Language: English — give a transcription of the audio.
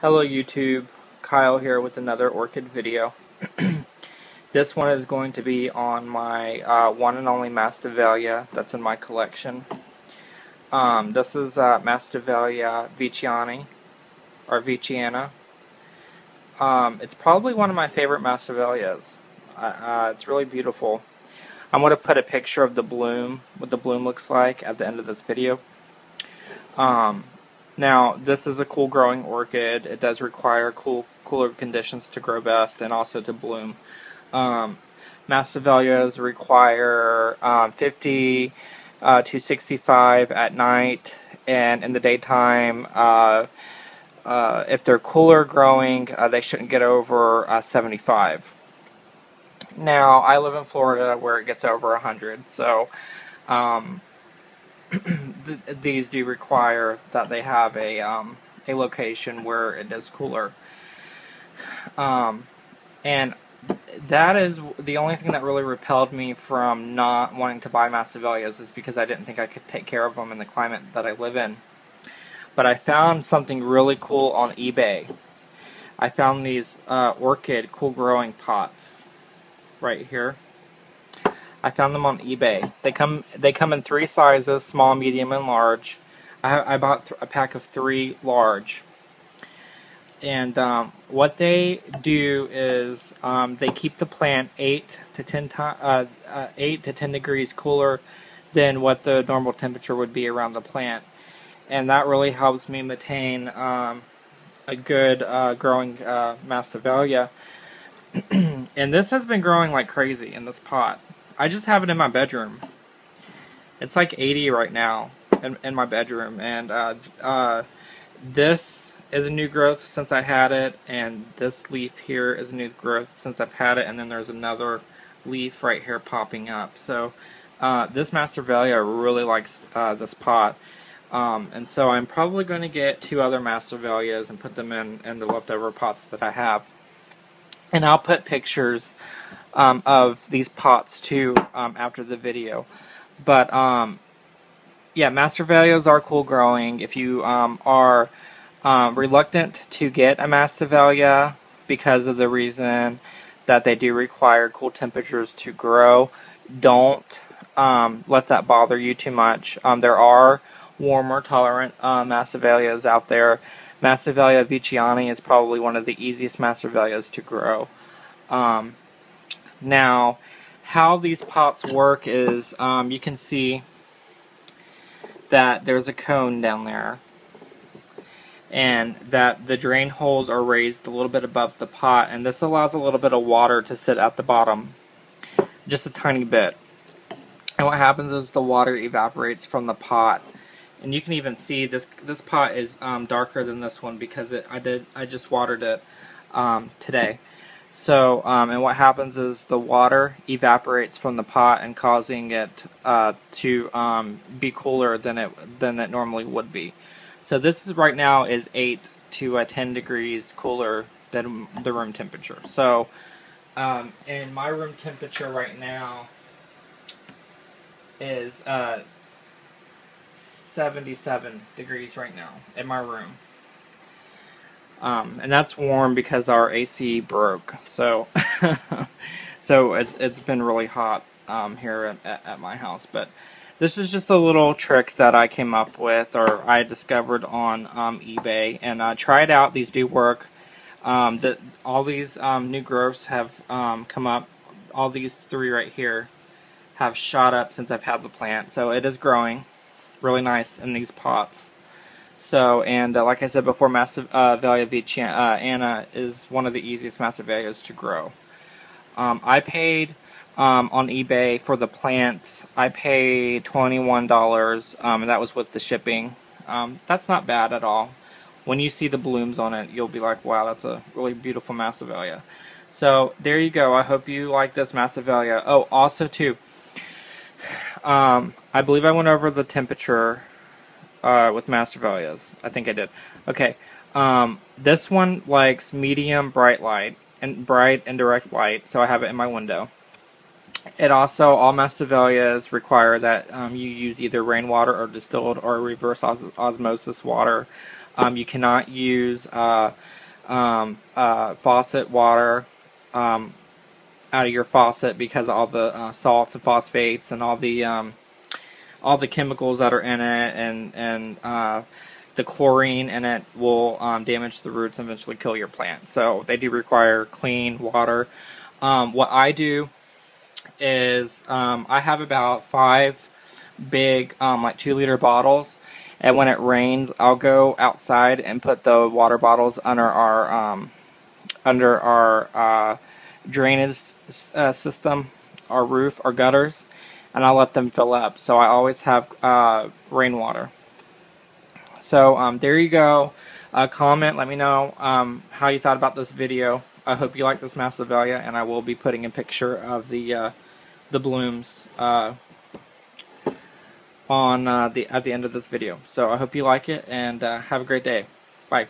Hello YouTube, Kyle here with another orchid video. This one is going to be on my one and only Masdevallia that's in my collection. This is Masdevallia veitchiana. It's probably one of my favorite Masdevallias. It's really beautiful. I'm going to put a picture of the bloom, what the bloom looks like, at the end of this video. Now, this is a cool growing orchid. It does require cooler conditions to grow best and also to bloom. Masdevallias require 50 to 65 at night, and in the daytime, if they're cooler growing, they shouldn't get over 75. Now, I live in Florida where it gets over 100, so these do require that they have a location where it is cooler, and that is the only thing that really repelled me from not wanting to buy Masdevallias, is because I didn't think I could take care of them in the climate that I live in. But I found something really cool on eBay. I found these orchid cool growing pots right here. I found them on eBay. They come in three sizes: small, medium, and large. I bought a pack of three large. And what they do is they keep the plant 8 to 10 degrees cooler than what the normal temperature would be around the plant, and that really helps me maintain a good growing Masdevallia. And this has been growing like crazy in this pot. I just have it in my bedroom. It's like 80 right now in my bedroom, and this is a new growth since I had it, and this leaf here is a new growth since I've had it, and then there's another leaf right here popping up. So this Masdevallia really likes this pot, and so I'm probably going to get two other Masdevallias and put them in the leftover pots that I have. And I'll put pictures of these pots too after the video. But yeah, Masdevallias are cool growing. If you are reluctant to get a Masdevallia because of the reason that they do require cool temperatures to grow, don't let that bother you too much. There are warmer tolerant Masdevallias out there. Masdevallia veitchiana is probably one of the easiest Masdevallias to grow. Now, how these pots work is you can see that there's a cone down there, and that the drain holes are raised a little bit above the pot, and this allows a little bit of water to sit at the bottom, just a tiny bit. And what happens is the water evaporates from the pot. And you can even see this pot is darker than this one because I just watered it today. So and what happens is the water evaporates from the pot and causing it to be cooler than it normally would be. So this is, right now is 8 to 10 degrees cooler than the room temperature. So and my room temperature right now is 77 degrees right now in my room, and that's warm because our AC broke, so so it's been really hot here at my house. But this is just a little trick that I came up with, or I discovered on eBay, and I tried out. These do work. All these new growths have come up. All these three right here have shot up since I've had the plant, so it is growing really nice in these pots. So, and like I said before, Masdevallia veitchiana is one of the easiest Masdevallias to grow. I paid on eBay for the plant, I paid $21, and that was with the shipping. That's not bad at all. When you see the blooms on it, you'll be like, wow, that's a really beautiful Masdevallia. So there you go. I hope you like this Masdevallia. Oh, also too, I believe I went over the temperature with Masdevallias. I think I did. Okay, this one likes medium bright indirect light, so I have it in my window. It also, all Masdevallias require that you use either rainwater or distilled or reverse osmosis water You cannot use faucet water out of your faucet because all the salts and phosphates and all the chemicals that are in it, and the chlorine in it will damage the roots and eventually kill your plant. So they do require clean water. What I do is I have about 5 big like 2-liter bottles, and when it rains I'll go outside and put the water bottles under our drainage system, our roof, our gutters, and I let them fill up, so I always have rainwater. So there you go. Comment, let me know how you thought about this video. I hope you like this Masdevallia, and I will be putting a picture of the blooms on at the end of this video. So I hope you like it, and have a great day. Bye.